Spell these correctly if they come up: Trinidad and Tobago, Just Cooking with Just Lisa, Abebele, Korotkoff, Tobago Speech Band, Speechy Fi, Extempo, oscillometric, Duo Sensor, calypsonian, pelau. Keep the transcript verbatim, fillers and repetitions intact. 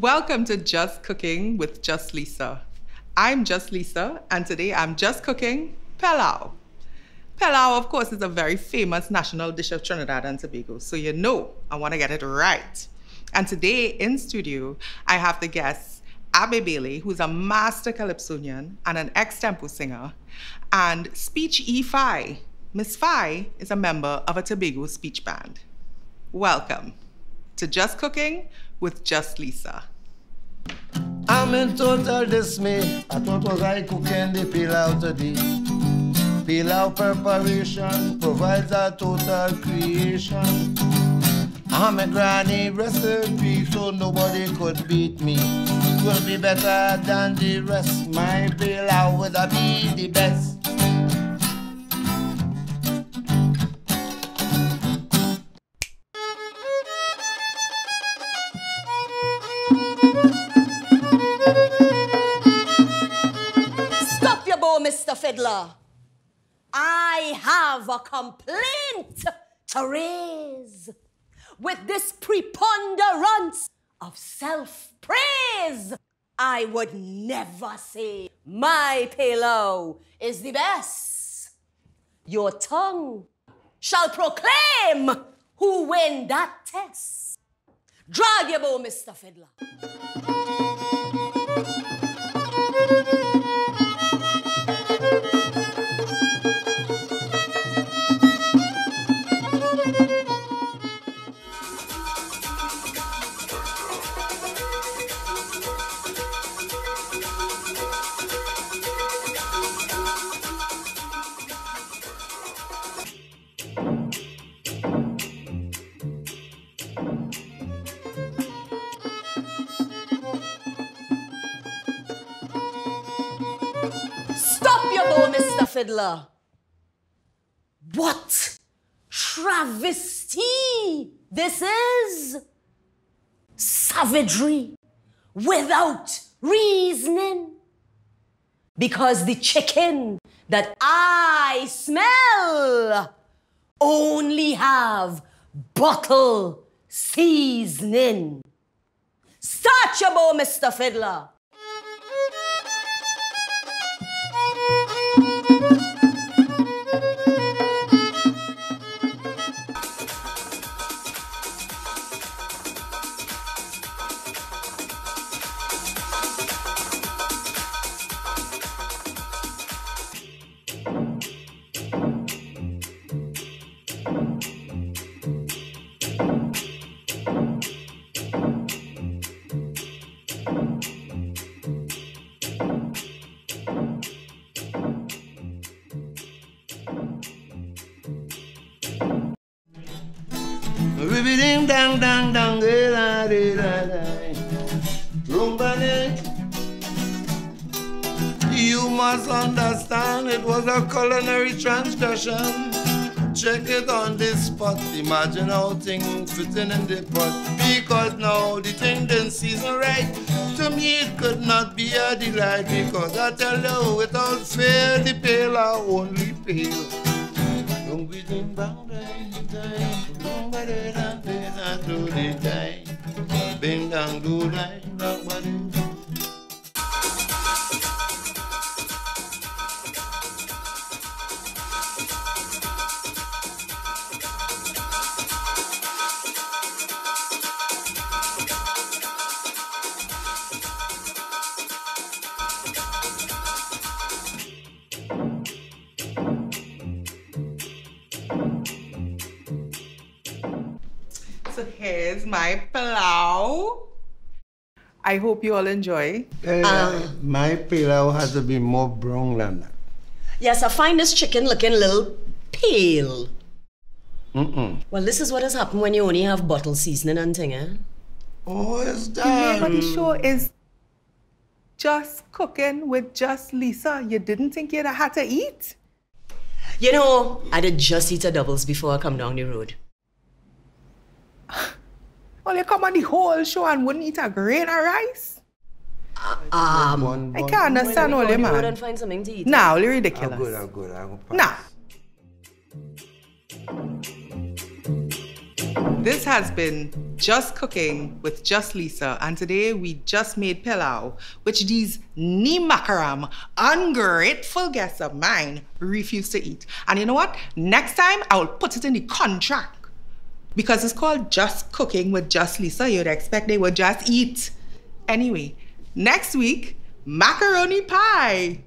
Welcome to Just Cooking with Just Lisa. I'm Just Lisa, and today I'm just cooking pelau. Pelau, of course, is a very famous national dish of Trinidad and Tobago, so you know I want to get it right. And today in studio, I have the guest Abebele, who's a master calypsonian and an extempo singer, and Speechy Fi. Miss Fi is a member of a Tobago speech band. Welcome to Just Cooking with Just Lisa. I'm in total dismay. I thought was I cooking the pilau today. Pilau preparation provides a total creation. I'm a granny recipe, so nobody could beat me. Will be better than the rest. My pilau would be the best. Mister Fiddler, I have a complaint to raise with this preponderance of self-praise. I would never say my pelau is the best. Your tongue shall proclaim who win that test. Drag your bow, Mister Fiddler. Mister Fiddler, what travesty this is! Savagery without reasoning. Because the chicken that I smell only have bottle seasoning. Start your bow, Mister Fiddler. Ding dang dang dang da da da. Rumbani. You must understand it was a culinary transgression. Check it on the spot. Imagine how things fitting in the pot. Because now the thing didn't season right. To me it could not be a delight. Because I tell you without fail the pale are only pale. Don't be ding bang dang. So here's my pelau. I hope you all enjoy. Uh, um, my pelau has to be more brown than that. Yes, I find this chicken looking a little pale. Mm-mm. Well, this is what has happened when you only have bottle seasoning and thing, eh? Oh, it's done. Yeah, but the show is Just Cooking with Just Lisa. You didn't think you'd have to eat? You know, I did just eat a doubles before I come down the road. Well, you come on the whole show and wouldn't eat a grain of rice? Um, one, one, I can't understand all you, man. Go and find something to eat. Nah, only ridiculous. I'm good, I'm good, I'm good. Nah. This has been Just Cooking with Just Lisa, and today we just made pelau, which these ni makaram, ungrateful guests of mine refuse to eat. And you know what? Next time I'll put it in the contract, because it's called Just Cooking with Just Lisa. You'd expect they would just eat. Anyway, next week, macaroni pie.